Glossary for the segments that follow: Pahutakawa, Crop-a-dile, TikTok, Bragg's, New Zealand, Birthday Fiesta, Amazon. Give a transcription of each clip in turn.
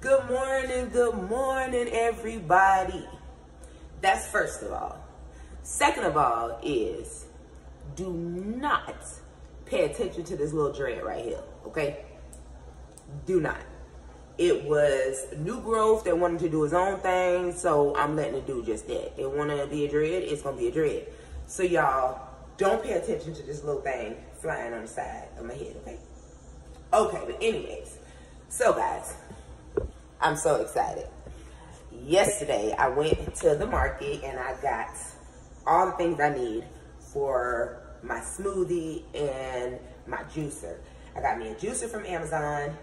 Good morning, everybody. That's first of all. Second of all is, do not pay attention to this little dread right here, okay? Do not. It was new growth that wanted to do his own thing, so I'm letting it do just that. It wanted to be a dread, it's gonna be a dread. So y'all, don't pay attention to this little thing flying on the side of my head, okay? Okay, but anyways, so guys, I'm so excited. Yesterday, I went to the market and I got all the things I need for my smoothie and my juicer. I got me a juicer from Amazon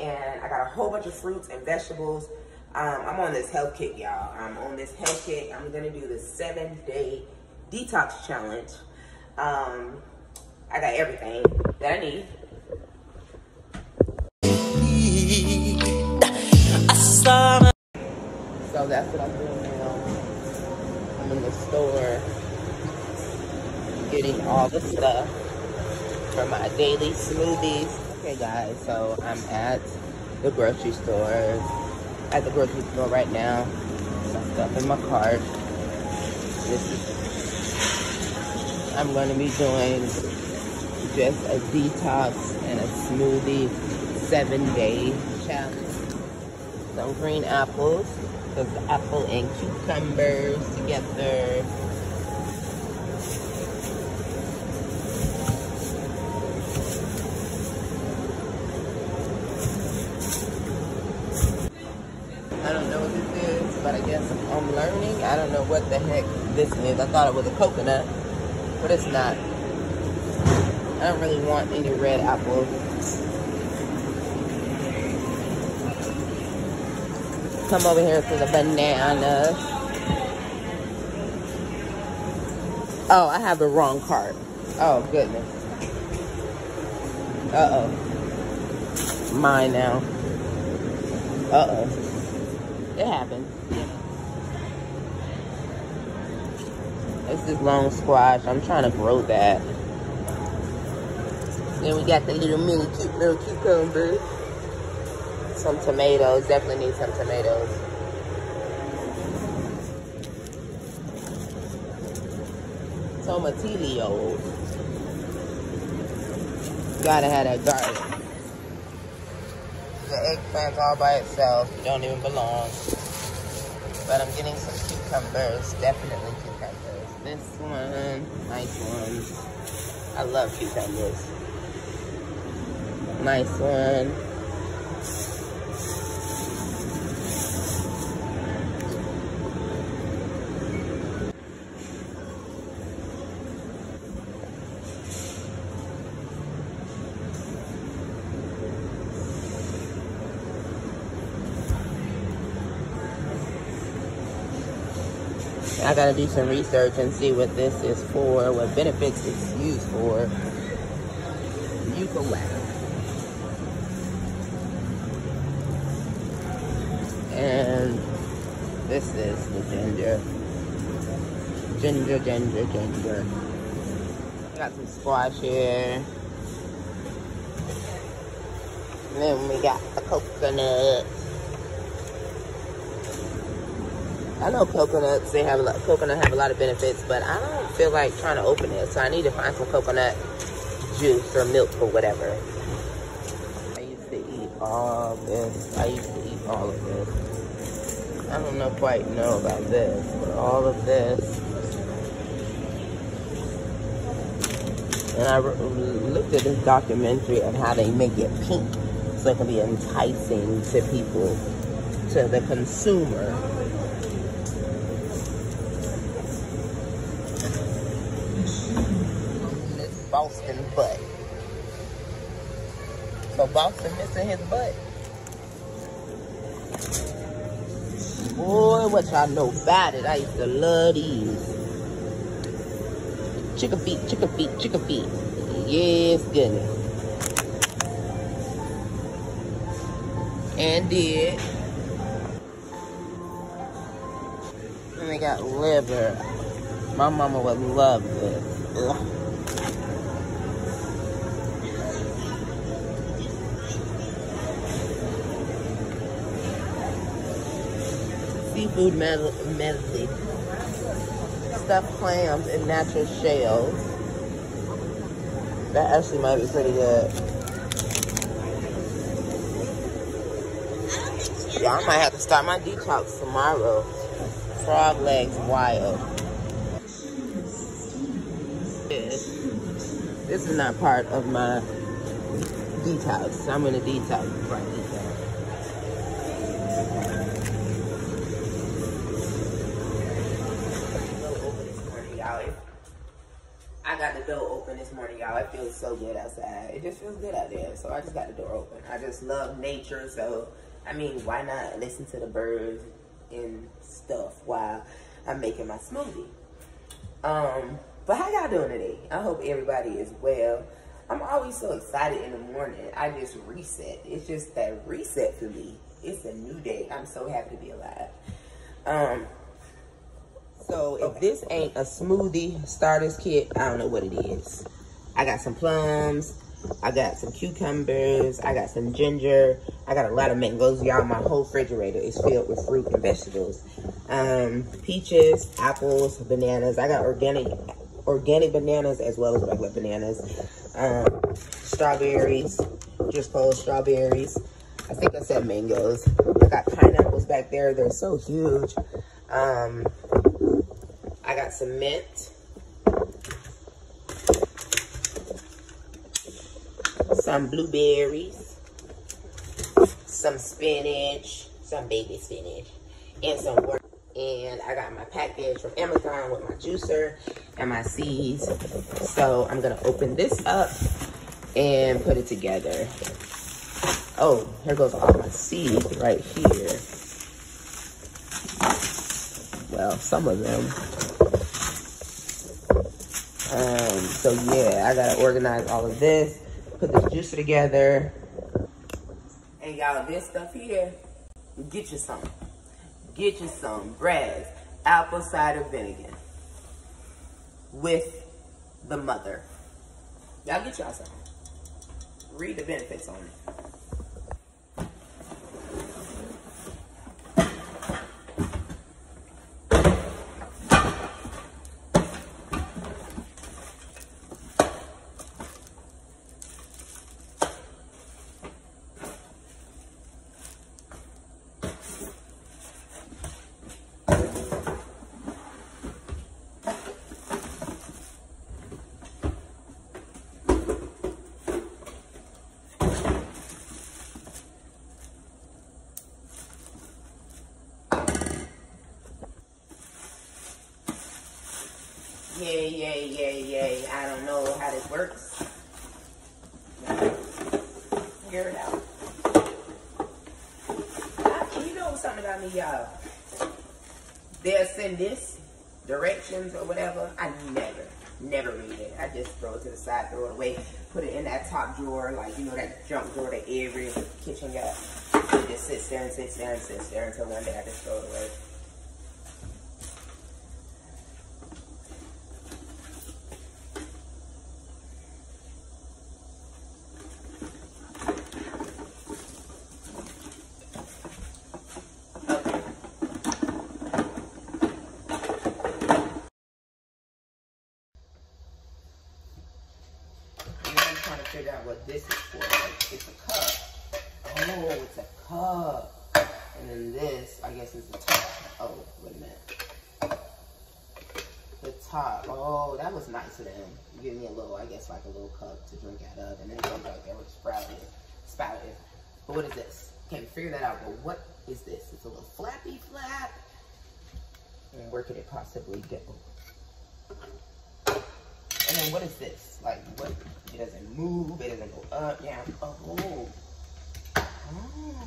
and I got a whole bunch of fruits and vegetables. I'm on this health kick, y'all. I'm on this health kick. I'm gonna do the 7-day detox challenge. I got everything that I need. So that's what I'm doing now. I'm in the store getting all the stuff for my daily smoothies. Okay guys, so I'm at the grocery store. At the grocery store right now. Some stuff in my cart. I'm gonna be doing just a detox and a smoothie 7-day challenge. Some green apples, because apple and cucumbers together. I don't know what this is, but I guess I'm learning. I don't know what the heck this is. I thought it was a coconut, but it's not. I don't really want any red apples. Come over here for the bananas. Oh, I have the wrong cart. Oh, goodness. Uh-oh. Mine now. Uh-oh. It happened. It's this long squash. I'm trying to grow that. Then we got the little mini cute little cucumbers. Some tomatoes, definitely need some tomatoes. Tomatillos. Gotta have that garlic. The eggplant's all by itself, don't even belong. But I'm getting some cucumbers, definitely cucumbers. This one, nice one. I love cucumbers. Nice one. I gotta do some research and see what this is for, what benefits it's used for. You can wow. And this is the ginger. Ginger. I got some squash here. And then we got the coconut. I know coconuts, coconut have a lot of benefits, but I don't feel like trying to open it, so I need to find some coconut juice or milk or whatever. I used to eat all of this. I don't know quite know about this, but all of this. And I looked at this documentary on how they make it pink, so it can be enticing to people, to the consumer. Boston butt. So Boston missing his butt. Boy, what y'all know about it. I used to love these. Chicken feet. Yes, goodness. And did. And they got liver. My mama would love this. Ugh. seafood medley, stuffed clams, and natural shells. That actually might be pretty good. Yeah, I might have to start my detox tomorrow. Frog legs wild. This is not part of my detox. I'm in a detox right now. I got the door open this morning, y'all. It feels so good outside. It just feels good out there. So I just got the door open. I just love nature. So, I mean, why not listen to the birds and stuff while I'm making my smoothie? But how y'all doing today? I hope everybody is well. I'm always so excited in the morning. I just reset. It's just that reset for me. It's a new day. I'm so happy to be alive. So if this ain't a smoothie starters kit, I don't know what it is. I got some plums, I got some cucumbers, I got some ginger, I got a lot of mangoes, y'all. My whole refrigerator is filled with fruit and vegetables. Peaches, apples, bananas. I got organic bananas as well as regular bananas. Strawberries, just cold strawberries. I think I said mangoes. I got pineapples back there. They're so huge. I got some mint, some blueberries, some spinach, some baby spinach, and some work. And I got my package from Amazon with my juicer and my seeds. So I'm gonna open this up and put it together. Oh, here goes all my seeds right here. Well, some of them. So yeah, I gotta organize all of this, put this juicer together. And y'all, this stuff here, get you some. Get you some Bragg's apple cider vinegar with the mother. Y'all get y'all some. Read the benefits on it. Yay. I don't know how this works. Figure it out. You know something about me, y'all. They'll send this, directions or whatever. I never read it. I just throw it to the side, throw it away, put it in that top drawer, like, you know, that junk drawer that every kitchen got. It just sits there until one day I just throw it away. Figure out what this is for. Like, it's a cup. Oh, it's a cup. And then this, I guess, is the top. Oh, wait a minute. The top. Oh, that was nice of them. You give me a little, I guess, like a little cup to drink out of. And then it goes right there with sprouted. But what is this? Can't figure that out. But what is this? It's a little flappy flap. And where could it possibly go? And then what is this? Like, what? It doesn't move. It doesn't go up, down. Oh. Oh.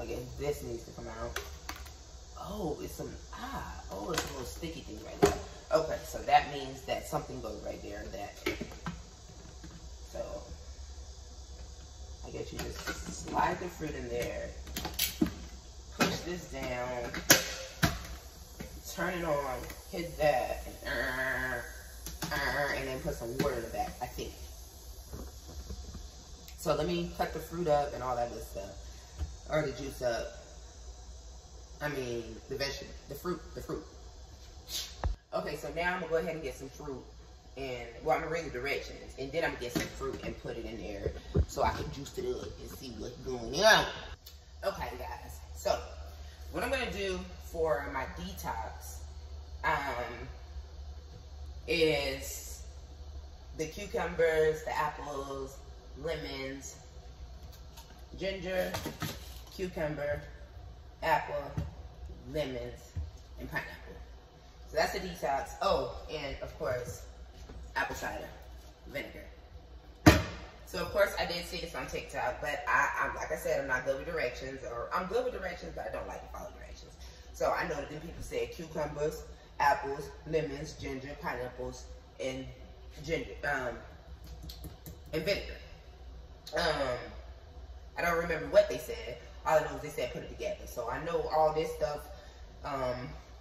I guess this needs to come out. Oh, it's some, oh, it's a little sticky thing right there. Okay, so that means that something goes right there. So, I guess you just slide the fruit in there. Push this down. Turn it on, hit that, and then put some water in the back, I think. So let me cut the fruit up and all that good stuff. or the juice up. I mean, the vegetable, the fruit. Okay, so now I'm gonna go ahead and get some fruit, and well, I'm gonna read the directions, and then I'm gonna get some fruit and put it in there so I can juice it up and see what's going on. Okay, guys. So what I'm gonna do for my detox is the cucumbers, the apples, lemons, ginger, cucumber, apple, lemons, and pineapple. So that's the detox. Oh, and of course, apple cider vinegar. So of course, I did see this on TikTok, but I'm like I said, I'm not good with directions, or I'm good with directions, but I don't like to follow directions. So I know that then people said cucumbers, apples, lemons, ginger, pineapples, and vinegar. I don't remember what they said. All I know is they said put it together. So I know all this stuff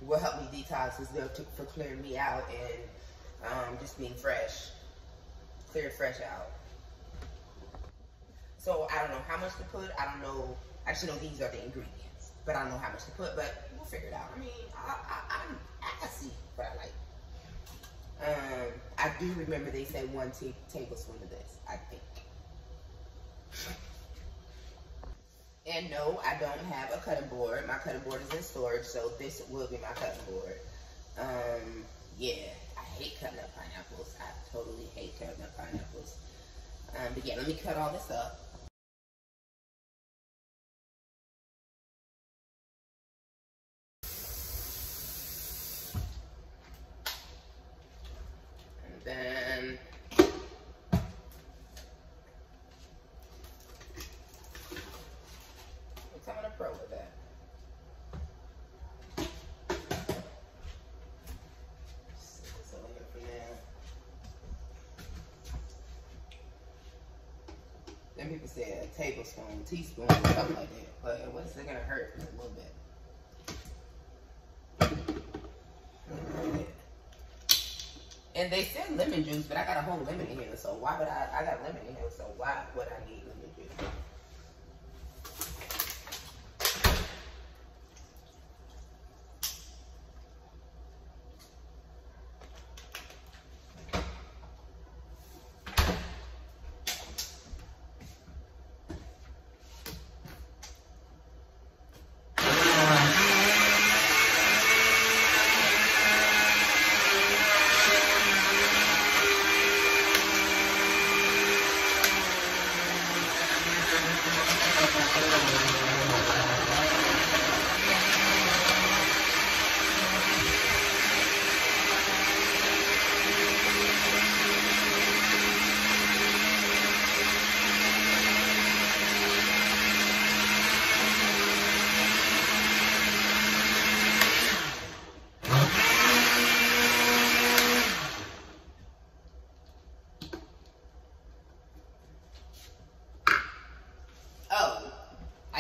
will help me detox. It's good for clearing me out and just being fresh. Clear fresh out. So I don't know how much to put. I don't know. I just know these are the ingredients. But I don't know how much to put. But we'll figure it out. I mean, I see what I like. I do remember they said 1 tablespoon of this, I think. And no, I don't have a cutting board. My cutting board is in storage, so this will be my cutting board. Yeah, I hate cutting up pineapples. I totally hate cutting up pineapples. But yeah, let me cut all this up. Then I'm gonna pro with that. So I'm gonna put that. Then people said a tablespoon, teaspoon, something like that. But what's it gonna hurt a little bit? And they said lemon juice, but I got a whole lemon in here, so why would I got lemon in here, so why would I need lemon juice.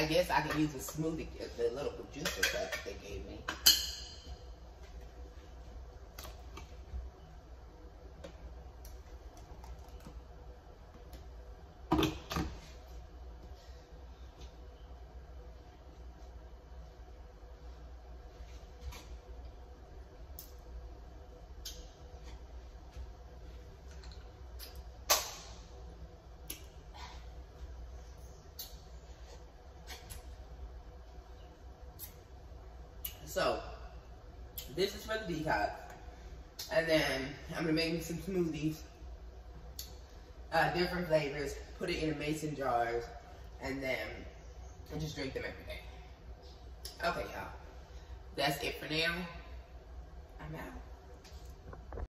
Yes, I can use the smoothie, the little juicer stuff that they gave me. So, this is for the detox, and then I'm gonna make me some smoothies, different flavors, put it in a mason jars, and then I just drink them every day. Okay, y'all, that's it for now. I'm out.